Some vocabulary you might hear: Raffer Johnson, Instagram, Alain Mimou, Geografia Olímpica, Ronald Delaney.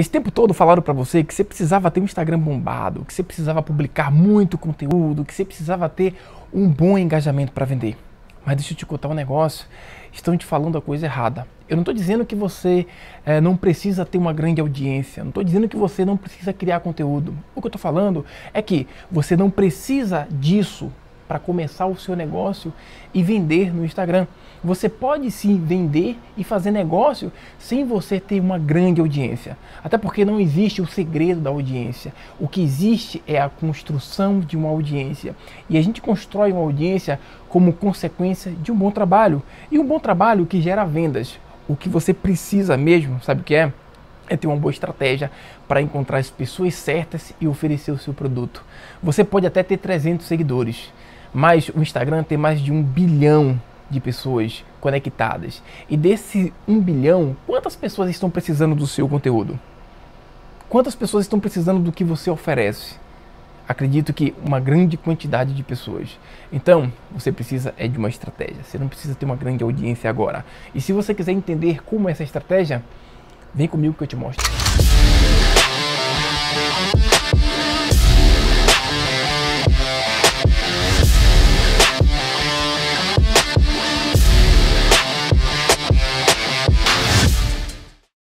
Esse tempo todo falaram pra você que você precisava ter um Instagram bombado, que você precisava publicar muito conteúdo, que você precisava ter um bom engajamento para vender. Mas deixa eu te contar um negócio, estão te falando a coisa errada. Eu não estou dizendo que você não precisa ter uma grande audiência, não estou dizendo que você não precisa criar conteúdo. O que eu estou falando é que você não precisa disso para começar o seu negócio e vender no Instagram. Você pode sim vender e fazer negócio sem você ter uma grande audiência. Até porque não existe o segredo da audiência. O que existe é a construção de uma audiência. E a gente constrói uma audiência como consequência de um bom trabalho. E um bom trabalho que gera vendas. O que você precisa mesmo, sabe o que é? É ter uma boa estratégia para encontrar as pessoas certas e oferecer o seu produto. Você pode até ter 300 seguidores, mas o Instagram tem mais de 1 bilhão de pessoas conectadas. E desse 1 bilhão, quantas pessoas estão precisando do seu conteúdo? Quantas pessoas estão precisando do que você oferece? Acredito que uma grande quantidade de pessoas. Então, você precisa de uma estratégia. Você não precisa ter uma grande audiência agora. E se você quiser entender como é essa estratégia, vem comigo que eu te mostro.